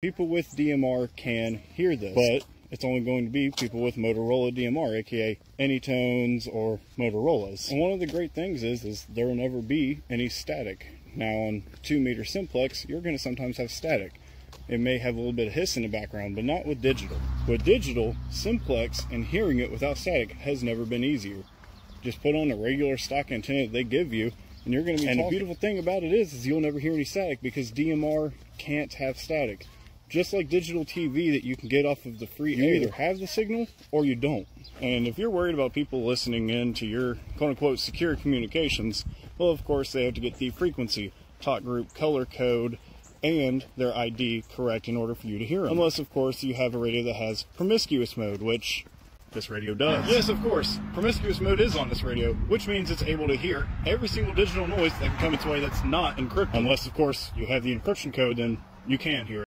People with DMR can hear this, but it's only going to be people with Motorola DMR, aka AnyTones or Motorolas. And one of the great things is there will never be any static. Now on 2-meter simplex, you're going to sometimes have static. It may have a little bit of hiss in the background, but not with digital. With digital, simplex and hearing it without static has never been easier. Just put on a regular stock antenna that they give you, and you're going to be talking. The beautiful thing about it is you'll never hear any static because DMR can't have static. Just like digital TV that you can get off of the free air. You either have the signal or you don't. And if you're worried about people listening in to your quote-unquote secure communications, well, of course, they have to get the frequency, talk group, color code, and their ID correct in order for you to hear them. Unless, of course, you have a radio that has promiscuous mode, which this radio does. Yes, of course, promiscuous mode is on this radio, which means it's able to hear every single digital noise that can come its way that's not encrypted. Unless, of course, you have the encryption code, then you can hear it.